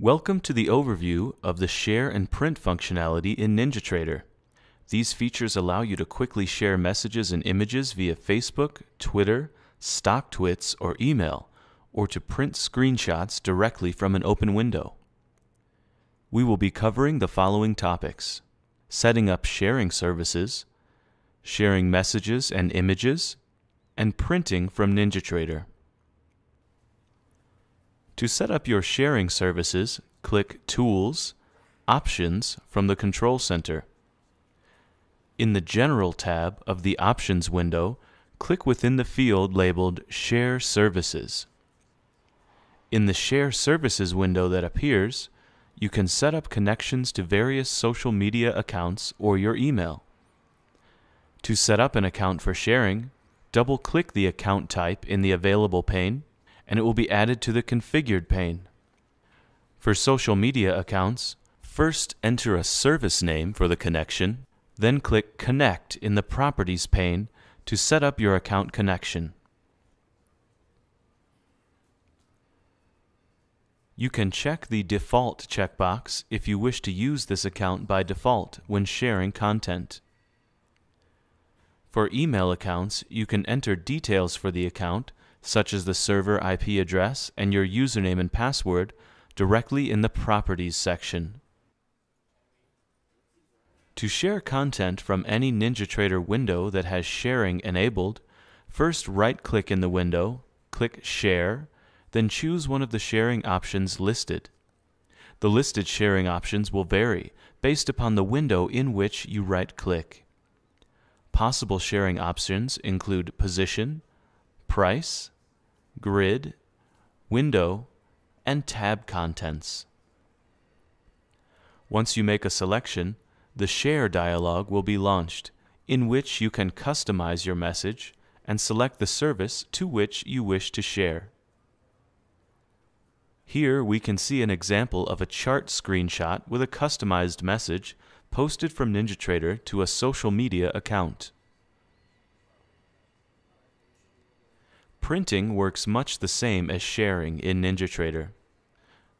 Welcome to the overview of the share and print functionality in NinjaTrader. These features allow you to quickly share messages and images via Facebook, Twitter, StockTwits, or email, or to print screenshots directly from an open window. We will be covering the following topics: setting up sharing services, sharing messages and images, and printing from NinjaTrader. To set up your sharing services, click Tools, Options from the Control Center. In the General tab of the Options window, click within the field labeled Share Services. In the Share Services window that appears, you can set up connections to various social media accounts or your email. To set up an account for sharing, double-click the account type in the available pane, and it will be added to the configured pane. For social media accounts, first enter a service name for the connection, then click Connect in the Properties pane to set up your account connection. You can check the Default checkbox if you wish to use this account by default when sharing content. For email accounts, you can enter details for the account, such as the server IP address and your username and password, directly in the Properties section. To share content from any NinjaTrader window that has sharing enabled, first right-click in the window, click Share, then choose one of the sharing options listed. The listed sharing options will vary based upon the window in which you right-click. Possible sharing options include Position, Price, Grid, Window, and Tab Contents. Once you make a selection, the Share dialog will be launched, in which you can customize your message and select the service to which you wish to share. Here we can see an example of a chart screenshot with a customized message posted from NinjaTrader to a social media account. Printing works much the same as sharing in NinjaTrader.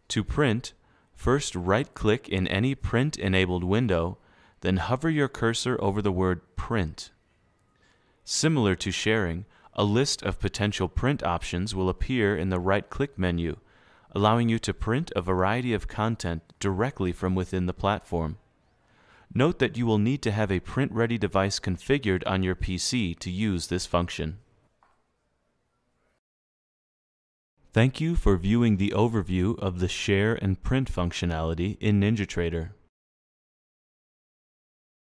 To print, first right-click in any print-enabled window, then hover your cursor over the word Print. Similar to sharing, a list of potential print options will appear in the right-click menu, allowing you to print a variety of content directly from within the platform. Note that you will need to have a print-ready device configured on your PC to use this function. Thank you for viewing the overview of the share and print functionality in NinjaTrader.